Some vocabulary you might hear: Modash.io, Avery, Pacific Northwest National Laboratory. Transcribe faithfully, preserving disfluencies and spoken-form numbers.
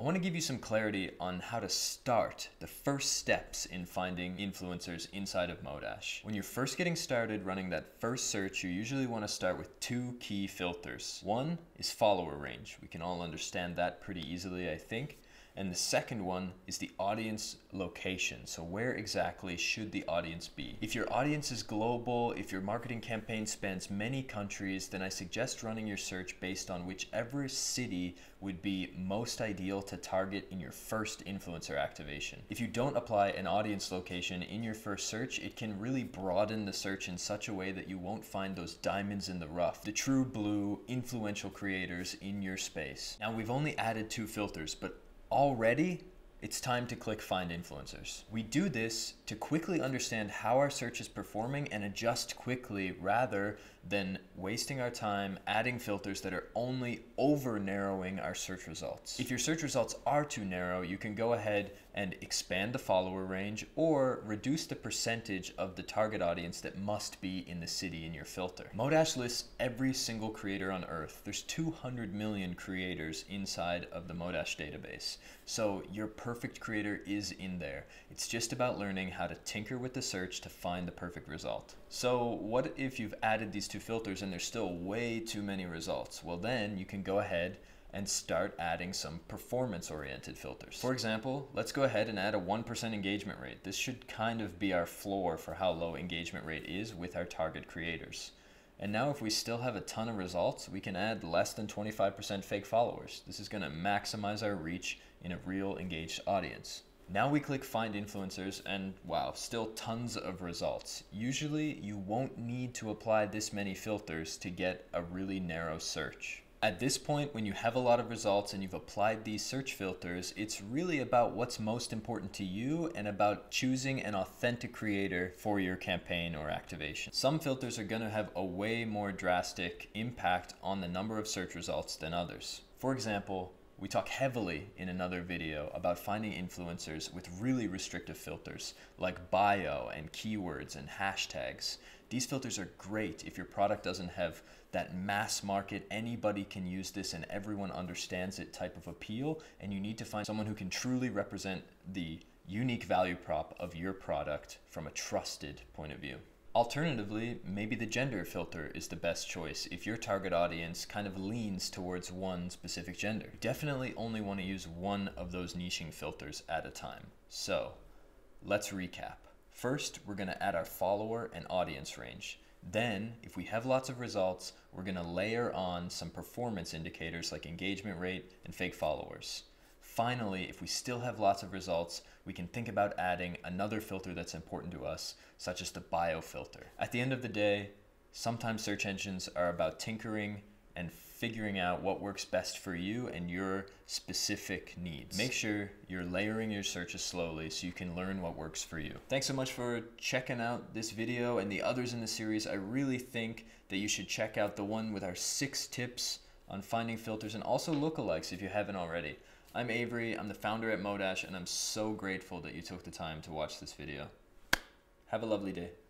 I want to give you some clarity on how to start the first steps in finding influencers inside of Modash. When you're first getting started running that first search, you usually want to start with two key filters. One is follower range. We can all understand that pretty easily, I think. And the second one is the audience location. So where exactly should the audience be? If your audience is global, if your marketing campaign spans many countries, then I suggest running your search based on whichever city would be most ideal to target in your first influencer activation. If you don't apply an audience location in your first search, it can really broaden the search in such a way that you won't find those diamonds in the rough, the true blue influential creators in your space. Now, we've only added two filters, but already, it's time to click Find Influencers. We do this to quickly understand how our search is performing and adjust quickly rather than wasting our time adding filters that are only over narrowing our search results. If your search results are too narrow, you can go ahead and expand the follower range or reduce the percentage of the target audience that must be in the city in your filter. Modash lists every single creator on earth. There's two hundred million creators inside of the Modash database. So your perfect creator is in there. It's just about learning how to tinker with the search to find the perfect result. So what if you've added these two filters and there's still way too many results? Well, then you can go ahead and start adding some performance-oriented filters. For example, let's go ahead and add a one percent engagement rate. This should kind of be our floor for how low engagement rate is with our target creators. And now if we still have a ton of results, we can add less than twenty-five percent fake followers. This is gonna maximize our reach in a real engaged audience. Now we click Find Influencers and wow, still tons of results. Usually you won't need to apply this many filters to get a really narrow search. At this point, when you have a lot of results and you've applied these search filters, it's really about what's most important to you and about choosing an authentic creator for your campaign or activation. Some filters are going to have a way more drastic impact on the number of search results than others. For example, we talk heavily in another video about finding influencers with really restrictive filters like bio and keywords and hashtags. These filters are great if your product doesn't have that mass market, anybody can use this and everyone understands it type of appeal, and you need to find someone who can truly represent the unique value prop of your product from a trusted point of view. Alternatively, maybe the gender filter is the best choice if your target audience kind of leans towards one specific gender. You definitely only want to use one of those niching filters at a time. So let's recap. First, we're going to add our follower and audience range. Then, if we have lots of results, we're going to layer on some performance indicators like engagement rate and fake followers. Finally, if we still have lots of results, we can think about adding another filter that's important to us, such as the bio filter. At the end of the day, sometimes search engines are about tinkering and figuring out what works best for you and your specific needs. Make sure you're layering your searches slowly so you can learn what works for you. Thanks so much for checking out this video and the others in the series. I really think that you should check out the one with our six tips on finding filters and also lookalikes if you haven't already. I'm Avery, I'm the founder at Modash, and I'm so grateful that you took the time to watch this video. Have a lovely day.